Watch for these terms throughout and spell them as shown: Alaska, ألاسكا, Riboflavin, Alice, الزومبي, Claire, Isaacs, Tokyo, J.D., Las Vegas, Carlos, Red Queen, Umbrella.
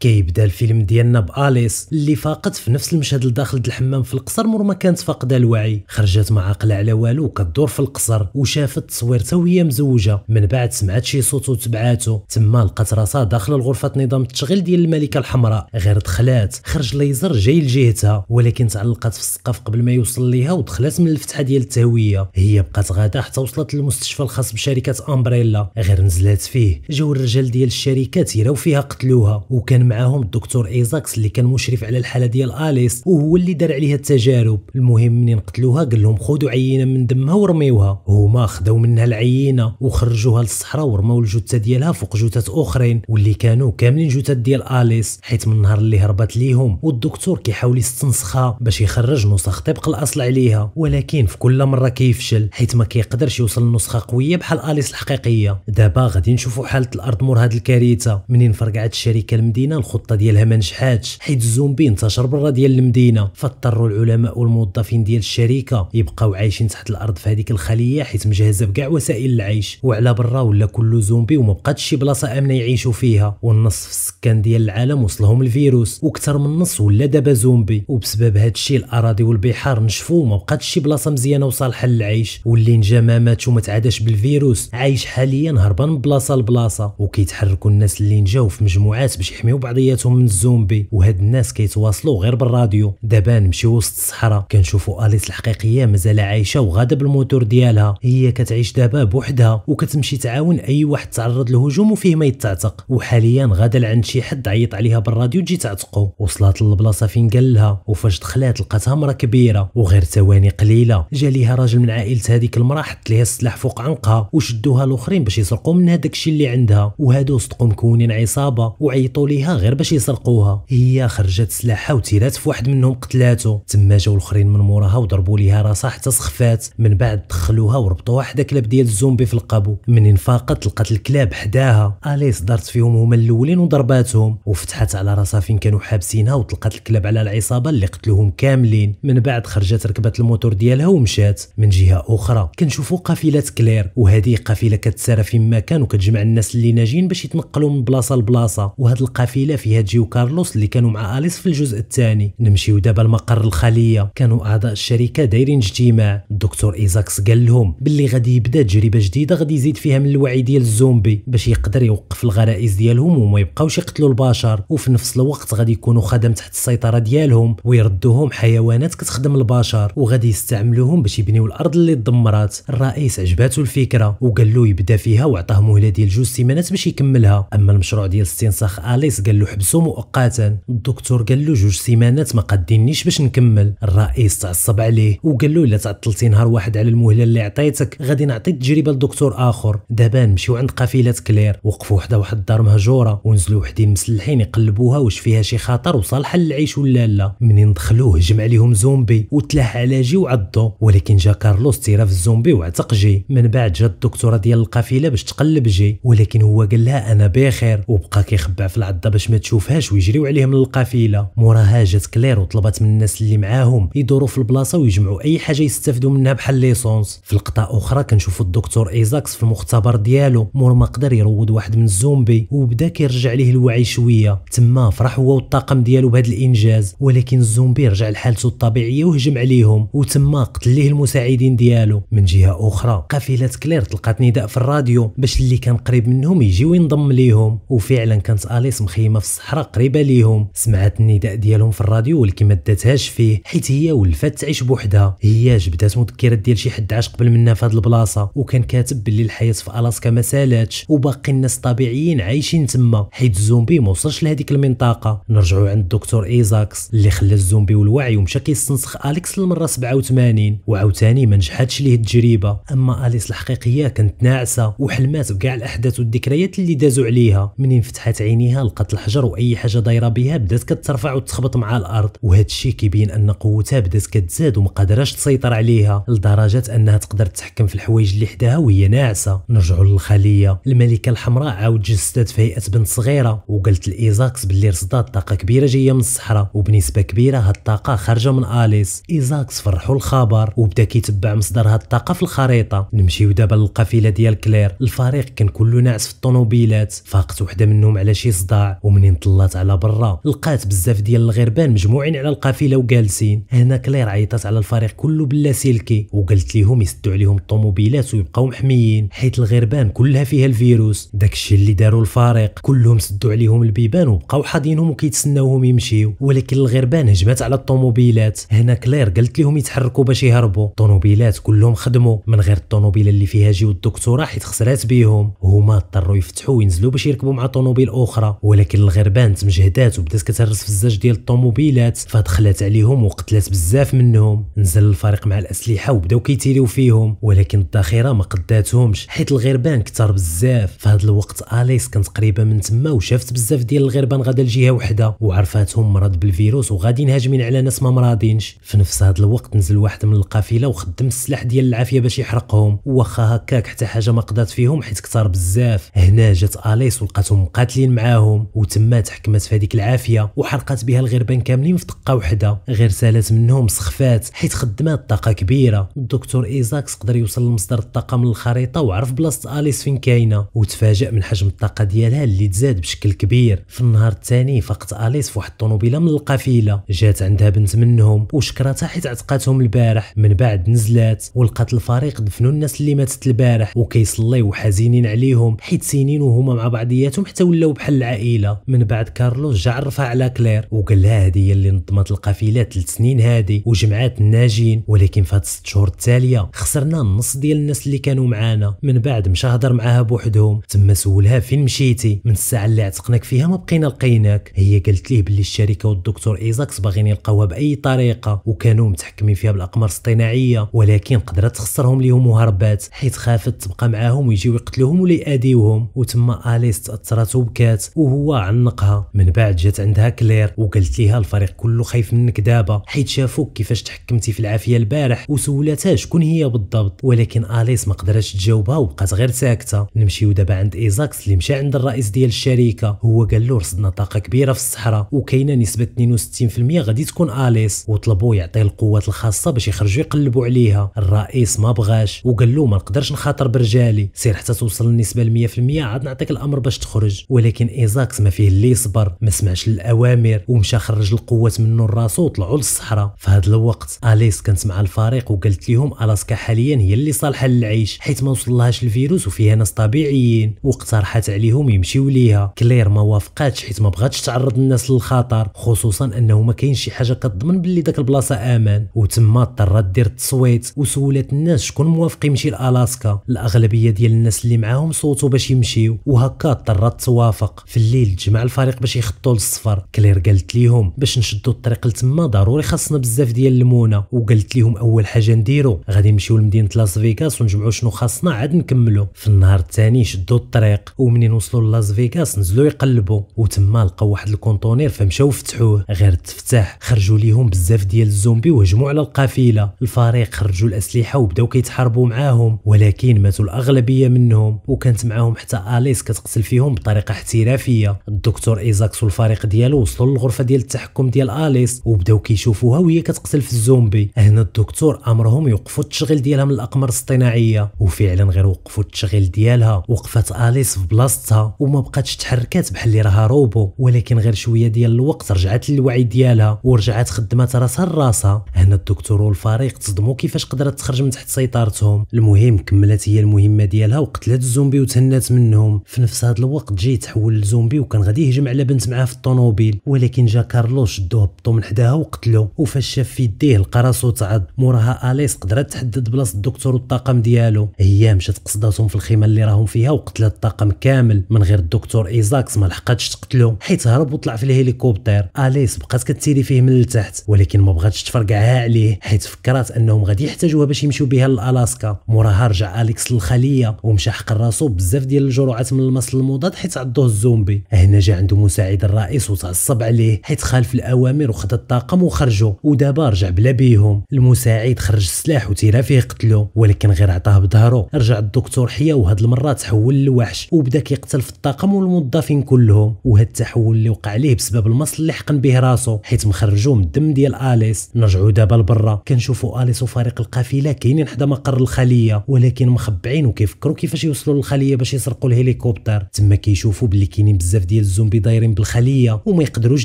كيبدا الفيلم ديالنا بأليس اللي فاقت في نفس المشهد لداخل الحمام في القصر مور ما كانت فاقده الوعي، خرجت مع عقلها على والو وكدور في القصر وشافت تصويرته وهي مزوجه، من بعد سمعت شي صوت وتبعاتو، تما لقات راسها داخل الغرفه نظام التشغيل ديال الملكه الحمراء، غير دخلات خرج ليزر جاي لجهتها ولكن تعلقات في السقف قبل ما يوصل ليها ودخلات من الفتحه ديال التهويه، هي بقات غاده حتى وصلت للمستشفى الخاص بشركه أمبريلا، غير نزلات فيه جاو الرجال ديال الشركه تيراو فيها قتلوها، وكان معاهم الدكتور إيزاكس اللي كان مشرف على الحاله ديال أليس وهو اللي دار عليها التجارب. المهم منين قتلوها قال لهم خذوا عينه من دمها ورميوها، هما خداو منها العينه وخرجوها للصحراء ورماو الجثه ديالها فوق جثث اخرين واللي كانوا كاملين جثث ديال أليس، حيت من النهار اللي هربت ليهم والدكتور كيحاول يستنسخها باش يخرج نسخ طبق الاصل عليها، ولكن في كل مره كيفشل حيت ما كيقدرش يوصل لنسخه قويه بحال أليس الحقيقيه. دابا غادي نشوفوا حاله الارض مور هاد الكارثه، منين فرقعت الشركه المدينه الخطه ديالها ما نجحاتش حيت الزومبي انتشر برا ديال المدينه، فاضطروا العلماء والموظفين ديال الشركه يبقاو عايشين تحت الارض في هذيك الخليه حيت مجهزه بكاع وسائل العيش، وعلى برا ولا كله زومبي وما بقاتش شي بلاصه امنه يعيشوا فيها، والنص في السكان ديال العالم وصلهم الفيروس وكثر من النص ولا دابا زومبي، وبسبب هذا الشيء الاراضي والبحار نشفوا وما بقاتش شي بلاصه مزيانه وصالحه للعيش، واللي نجا ما ماتش وما تعاداش بالفيروس عايش حاليا هربان من بلاصه لبلاصه، وكيتحركوا الناس اللي نجاو في مجموعات باش يحميو بعضياتهم من الزومبي، وهاد الناس كيتواصلوا غير بالراديو. دابا نمشيو وسط الصحراء كنشوفوا أليس الحقيقيه مازال عايشه وغاده بالموتور ديالها، هي كتعيش دابا بوحدها وكتمشي تعاون اي واحد تعرض لهجوم وفيه ما يتعتق، وحاليا غاده لعند شي حد عيط عليها بالراديو تجي تعتقو. وصلات للبلاصه فين قال لها وفاش دخلات لقاتها مرا كبيره، وغير ثواني قليله جا ليها راجل من عائله هذيك المراه حط ليها السلاح فوق عنقها وشدوها الاخرين باش يسرقوا منها داكشي اللي عندها، وهادو صدقوا مكونين عصابه وعيطوا ليها غير باش يسرقوها، هي خرجت سلاحها وتيرات في واحد منهم قتلاته، تما جاو الاخرين من موراها وضربوا ليها راسها حتى سخفات، من بعد دخلوها وربطوها حدا كلاب ديال الزومبي في القبو، منين فاقت لقات الكلاب حداها، أليس دارت فيهم هما الاولين وضرباتهم وفتحت على راسها فين كانوا حابسينها وطلقات الكلاب على العصابه اللي قتلوهم كاملين، من بعد خرجت ركبت الموتور ديالها ومشات. من جهه اخرى كنشوفوا قافله كلير، وهذه قافله كتسارى فين ما كان وكتجمع الناس اللي ناجين باش يتنقلوا من بلاصه لبلاصه، وهاد القافله فيها جي وكارلوس اللي كانوا مع أليس في الجزء الثاني. نمشيو دابا لمقر الخليه، كانوا اعضاء الشركه دايرين اجتماع، الدكتور إيزاكس قال لهم باللي غادي يبدا تجربه جديده غادي يزيد فيها من الوعي ديال الزومبي باش يقدر يوقف الغرائز ديالهم وما يبقاوش يقتلوا البشر، وفي نفس الوقت غادي يكونوا خدم تحت السيطره ديالهم ويردوهم حيوانات كتخدم البشر، وغادي يستعملوهم باش يبنيو الارض اللي دمرات. الرئيس عجباتو الفكره وقال له يبدا فيها وعطاه مهله ديال 2 سيمانات باش يكملها، اما المشروع ديال استنساخ أليس قال له حبسو مؤقتا، الدكتور قال له 2 سيمانات ما قادينيش باش نكمل، الرئيس تعصب عليه وقال له الا تعطلتي نهار واحد على المهله اللي عطيتك غادي نعطي تجربه لدكتور اخر. دابا نمشيو عند قافله كلير، وقفوا وحده واحد الدار مهجوره ونزلوا وحدين مسلحين يقلبوها واش فيها شي خطر وصالحه للعيش ولا لا، منين دخلوه هجم عليهم زومبي وتلاح على جي وعضو، ولكن جا كارلوس تيرا في الزومبي وعتق جي، من بعد جات الدكتوره ديال القافله باش تقلب جي ولكن هو قال لها انا بخير وبقى كيخبع في العضه باش ما تشوفهاش ويجريو عليه من القافله. موراها جات كلير وطلبت من الناس اللي معاهم يدوروا في البلاصه ويجمعوا اي حاجه يستافدوا منها بحال ليسونس. في لقطه اخرى كنشوفوا الدكتور إيزاكس في المختبر ديالو مور ما قدر يروض واحد من الزومبي وبدا كيرجع ليه الوعي شويه، تما فرح هو والطاقم ديالو بهذا الانجاز، ولكن الزومبي رجع لحالته الطبيعيه وهجم عليهم وتما قتل ليه المساعدين ديالو. من جهه اخرى قافله كلير تلقات نداء في الراديو باش اللي كان قريب منهم يجيو ينضم ليهم، وفعلا كانت أليس مخيمه في الصحراء قريبه ليهم، سمعت النداء ديالهم في الراديو ولكن ما داتهاش فيه حيت هي ولفات تعيش بوحدها، هي جبدات مذكرات ديال شي حد عاش قبل منها في هاد البلاصه وكان كاتب باللي الحياه في ألاسكا ما سالاتش وباقي الناس طبيعيين عايشين تما حيت الزومبي ما وصلش لهذيك المنطقه. نرجعوا عند الدكتور إيزاكس اللي خلى الزومبي والوعي ومشى كيستنسخ أليكس للمره 87 وعاوتاني ما نجحاتش ليه التجربه، اما أليس الحقيقيه كانت ناعسه وحلمات بكاع الاحداث والذكريات اللي دازوا عليها، منين فتحت عينيها لقات الحجر واي حاجه دايره بها بدات كترفع وتخبط مع الارض، وهذا الشيء كيبين ان قوتها بدات كتزاد وما قادراش تسيطر عليها لدرجه انها تقدر تتحكم في الحوايج اللي حداها وهي ناعسه. نرجعوا للخليه، الملكه الحمراء عاود جسدت في هيئه بنت صغيره وقالت لإيزاكس باللي رصدات طاقه كبيره جايه من الصحراء وبنسبه كبيره هاد الطاقه خارجه من أليس. إيزاكس فرحوا الخبر وبدا كيتبع مصدر هاد الطاقه في الخريطه. نمشيو دابا للقافله ديال كلير، الفريق كان كله ناعس في الطونوبيلات، فاقت وحده منهم على شي صداع ومنين طلات على برا لقات بزاف ديال الغربان مجموعين على القافله وجالسين. هنا كلير عيطات على الفريق كله بلا سلكي وقالت ليهم يسدوا عليهم الطوموبيلات ويبقاو محميين حيت الغربان كلها فيها الفيروس. داكشي اللي داروا الفريق كلهم سدوا عليهم البيبان وبقاو حاضينهم وكيتسناوهم يمشيو، ولكن الغربان هجمات على الطوموبيلات. هنا كلير قالت ليهم يتحركوا باش يهربوا. الطوموبيلات كلهم خدموا من غير الطوموبيله اللي فيها جيو الدكتوره حيت خسرات بيهم، وهما اضطروا يفتحوا وينزلوا باش يركبوا مع طوموبيل اخرى، ولكن الغربان تمجهدات وبدات كتهرس في الزاج ديال الطوموبيلات فدخلت عليهم وقتلات بزاف منهم. نزل الفريق مع الاسلحه وبداو كيتيريو فيهم، ولكن الذخيره ما قداتهمش حيت الغربان كثر بزاف. في هذا الوقت اليس كانت قريبه من تما وشافت بزاف ديال الغربان غادا لجهه وحده وعرفاتهم مرض بالفيروس وغاديين هاجمين على ناس ما مرادينش. في نفس هذا الوقت نزل واحد من القافله وخدم السلاح ديال العافيه باش يحرقهم، واخا هكاك حتى حاجه ما قدات فيهم حيت كثر بزاف. هنا جات اليس ولقاتهم مقاتلين معاهم وتما تحكمت في هذيك العافيه وحرقات بها الغربان كاملين في دقه وحده، غير سالات منهم سخفات حيت خدمات طاقه كبيره. الدكتور ايزاكس قدر يوصل لمصدر الطاقه من الخريطه وعرف بلاصه اليس فين كاينه وتفاجأ من حجم الطاقه ديالها اللي تزاد بشكل كبير. في النهار الثاني فقت اليس في واحد الطونوبيله من القافله، جات عندها بنت منهم وشكرتها حيت عتقاتهم البارح. من بعد نزلات ولقات الفريق دفنوا الناس اللي ماتت البارح وكيصليو وحزينين عليهم حيت سنين وهما مع بعضياتهم حتى ولاو بحال العائله. من بعد كارلوس جا عرفها على كلير وقال لها هذه هي اللي نظمت القافله 3 سنين هذه وجمعات الناجين، ولكن في هاد 6 شهور التاليه خسرنا النص ديال الناس اللي كانوا معانا. من بعد مشى هضر معاها بوحدهم، تما سولها فين مشيتي، من الساعه اللي عتقناك فيها ما بقينا لقيناك. هي قالت ليه باللي الشركه والدكتور ايزاكس باغيين يلقاوها باي طريقه وكانوا متحكمين فيها بالاقمار الاصطناعيه، ولكن قدرت تخسرهم ليهم وهربات حيت خافت تبقى معاهم ويجيو يقتلوهم ولا يأذيوهم. وتما اليس تاثرت وبكات وهو عنقها. من بعد جات عندها كلير وقالت ليها الفريق كله خايف منك دابا حيت شافوك كيفاش تحكمتي في العافيه البارح، وسولتها شكون هي بالضبط، ولكن اليس ما قدرتش تجاوبها وبقات غير ساكته. نمشيو دابا عند ايزاكس اللي مشى عند الرئيس ديال الشركه، هو قال له رصدنا طاقه كبيره في الصحراء وكاينه نسبه 62% غادي تكون اليس، وطلبوا يعطيه القوات الخاصه باش يخرجوا يقلبوا عليها. الرئيس ما بغاش وقال له ما نقدرش نخاطر برجالي، سير حتى توصل النسبه ل 100% عاد نعطيك الامر باش تخرج. ولكن ايزاكس ما فيه اللي يصبر، ما سمعش للاوامر ومشى خرج القوات منه راسو وطلعوا للصحراء. في هذا الوقت اليس كانت مع الفريق وقالت لهم الاسكا حاليا هي اللي صالحه للعيش حيت ما وصلهاش الفيروس وفيها ناس طبيعيين، واقترحت عليهم يمشيو ليها. كلير ما وافقاتش حيت ما بغاتش تعرض الناس للخطر، خصوصا انه ما كاينش شي حاجه كتضمن باللي داك البلاصه امان، وتما اضطرات دير التصويت وسولات الناس شكون موافق يمشي لالاسكا. الاغلبيه ديال الناس اللي معاهم صوتوا باش يمشيو وهكا اضطرات توافق. في الليل تجمع الفريق باش يخطوا للسفر. كلير قالت ليهم باش نشدوا الطريق لتما ضروري خاصنا بزاف ديال الليمونه، وقالت ليهم اول حاجه نديرو غادي نمشيو لمدينه لاس فيغاس ونجمعوا شنو خاصنا عاد نكملوا. في النهار الثاني شدوا الطريق ومنين وصلوا لاس فيغاس نزلوا يقلبوا وتما لقاو واحد الكونتونير فمشاو فتحوه، غير تفتح خرجوا ليهم بزاف ديال الزومبي وهجموا على القافله. الفريق خرجوا الاسلحه وبداو كيتحاربوا معاهم، ولكن ماتوا الاغلبيه منهم وكانت معاهم حتى اليس كتقتل فيهم بطريقه احترافيه. الدكتور ايزاكس والفريق ديالو وصلوا للغرفه ديال التحكم ديال اليس وبداو كيشوفوها وهي كتقتل في الزومبي. هنا الدكتور امرهم يوقفوا التشغيل ديالها من الاقمار الاصطناعيه، وفعلا غير وقفوا التشغيل ديالها. وقفت اليس في بلاصتها وما بقاتش تحركات بحال اللي راها روبو، ولكن غير شويه ديال الوقت رجعت للوعي ديالها ورجعت خدمات راسها لراسها. هنا الدكتور والفريق تصدموا كيفاش قدرت تخرج من تحت سيطرتهم. المهم كملت هي المهمه ديالها وقتلت الزومبي وتهنات منهم. في نفس هذا الوقت جاي تحول لزومبي وكان غادي يهجم على بنت معاه في الطونوبيل، ولكن جا كارلوس شدوه هبطو من حداها وقتلو، وفاش شاف في يديه لقى راسو تعض. موراها اليس قدرت تحدد بلاصه الدكتور والطاقم ديالو، هي مشات قصداتهم في الخيمه اللي راهم فيها وقتلت الطاقم كامل من غير الدكتور ايزاكس ما لحقاتش تقتلو حيت هرب وطلع في الهليكوبتر. اليس بقات كتيري فيه من لتحت، ولكن ما بغاتش تفرقعها عليه حيت فكرات انهم غادي يحتاجوها باش يمشيو بها لالاسكا. موراها رجع اليكس للخليه ومشى حق راسو بزاف ديال الجرعات من المصل المضاد حيت عضوه الزومبي. هنا جا عنده مساعد الرئيس وتعصب عليه حيت خالف الاوامر وخد الطاقم وخرجوا، ودابا رجع بلا بيهم. المساعد خرج السلاح وتيرا فيه قتلو، ولكن غير عطاه بظهرو. رجع الدكتور حيا وهاد المره تحول للوحش وبدا كيقتل في الطاقم والموظفين كلهم، وهاد التحول اللي وقع ليه بسبب المصل اللي حقن به راسو حيت مخرجوه من الدم ديال اليس. نرجعوا دابا لبرا كنشوفوا اليس وفريق القافله كاينين حدا مقر الخليه، ولكن مخبعين وكيفكروا كيفاش يوصلوا للخليه باش يسرقوا الهليكوبتر. تما كيشوفوا باللي كاينين بزاف ديال الزومبي دايرين بالخليه وما يقدروش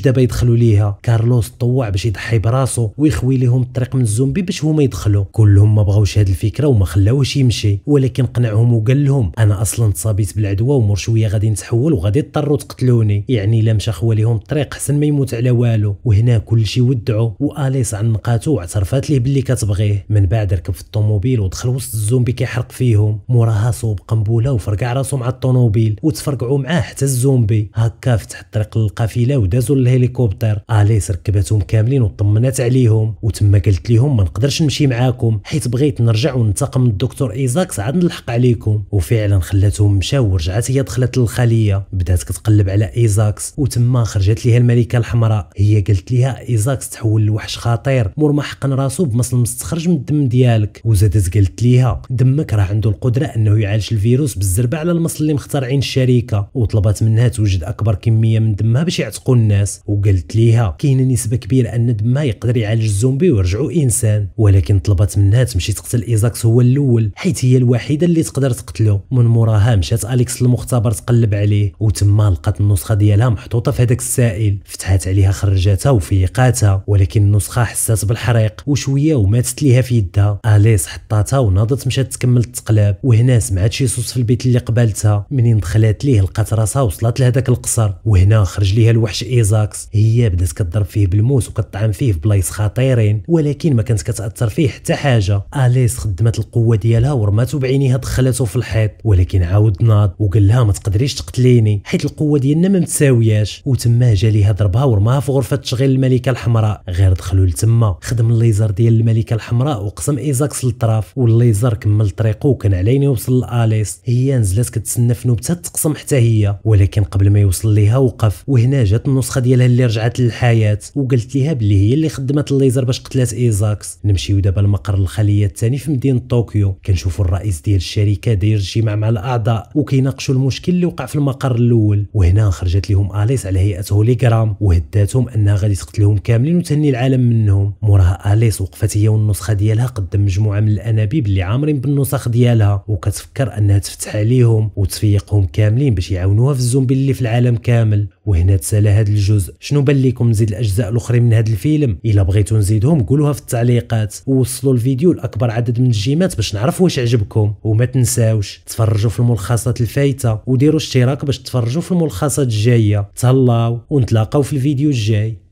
دابا يدخلوا ليها. كارلوس طوع باش يضحي براسو ويخوي لهم الطريق من الزومبي باش هما يدخلوا. كلهم ما بغاوش هاد الفكره وما خلاوهش يمشي، ولكن قنعهم وقال لهم انا اصلا تصابيت بالعدوى ومور شويه غادي نتحول وغادي تضطروا تقتلوني، يعني الا مشى خوا لهم الطريق حسن ما يموت على والو. وهنا كلشي ودعوا واليس عنقاتو واعترفات ليه باللي كتبغيه. من بعد ركب في الطوموبيل ودخل وسط الزومبي كيحرق فيهم، موراها صوب قنبله وفرقع راسو مع الطوموبيل وتفرقعوا معاه حتى الزومبي. هكا فتح الطريق للقافله ودازوا للهليكوبتر. اليس ركبتهم كاملين وطمنات عليهم، وتما قالت لهم ما نقدرش نمشي معاكم حيت بغيت نرجع وننتقم من الدكتور ايزاكس عاد نلحق عليكم. وفعلا خلاتهم مشاو ورجعات هي دخلت للخليه، بدات كتقلب على ايزاكس وتما خرجت ليها الملكه الحمراء. هي قالت ليها ايزاكس تحول لوحش خطير مور ما حقن راسو بمصل مستخرج من الدم ديالك، وزادت قالت ليها دمك راه عنده القدره انه يعالج الفيروس بالزربه على المصل اللي مخترعين الشركه، وطلبت منها توجد اكبر كميه من دمها باش يعتقوا الناس. وقالت ليها كاينه نسبه كبيره ان دمها يقدر يعالج الزومبي ويرجعوا انسان، ولكن طلبت منها تمشي تقتل ايزاكس هو الاول حيت هي الوحيده اللي تقدر تقتله. من موراها مشات اليكس للمختبر تقلب عليه، وتما لقات النسخه ديالها محطوطه في هذاك السائل، فتحات عليها خرجاتها وفيقاتها، ولكن النسخه حسات بالحريق وشويه وماتت ليها في يدها. اليس حطاتها وناضت مشات تكمل التقلاب، وهنا سمعت شي صوت في البيت اللي قبالتها. منين دخلات ليه لقات راسها وصلت لهذاك القصر، وهنا خرج ليها الوحش ايزاكس. هي بدات كضرب فيه بالموس وكطعن فيه بلايص خطيرين، ولكن ما كانت كتاثر فيه حتى حاجه. اليس خدمت القوه ديالها ورماتو بعينيها دخلاتو في الحيط، ولكن عاود ناض وقال لها ما تقدريش تقتليني حيت القوه ديالنا ما متساوياش. وتما جا ليها ضربها ورماها في غرفه تشغيل الملكه الحمراء. غير دخلوا لتما خدم الليزر ديال الملكه الحمراء وقسم ايزاكس للطرف، والليزر كمل طريقه وكان علينا يوصل لاليس. هي نزلت كتسنى في نبته تقسم حتى هي، ولكن قبل ما يوصل ليها وقف. وهنا جات النسخه ديالها اللي رجعت للحياه وقالت ليها باللي هي اللي خدمت الليزر باش قتلات ايزاكس. نمشيو دابا لمقر الخليه الثاني في مدينه طوكيو. كنشوفوا الرئيس ديال الشركه داير اجتماع مع الاعضاء وكيناقشوا المشكل اللي وقع في المقر الاول. وهنا خرجت لهم اليس على هيئه هوليغرام وهداتهم انها غادي تقتلهم كاملين وتهني العالم منهم. موراها اليس وقفت هي والنسخه ديالها قدام مجموعه من الانابيب اللي عامرين بالنسخ ديالها، وكتفكر انها تفتح عليهم وتفيقهم كاملين باش يعاونوها في الزومبي اللي في العالم كامل. وهنا تسالى هذا الجزء. شنو بان لكم نزيد الاجزاء الاخرين من هذا الفيلم؟ الا بغيتو نزيدهم قولوها في التعليقات، ووصلوا الفيديو لاكبر عدد من الجيمات باش نعرف واش عجبكم. وما تنساوش تفرجوا في الملخصات الفايته وديروا اشتراك باش تفرجوا في الملخصات الجايه. تهلاو ونتلاقاو في الفيديو الجاي.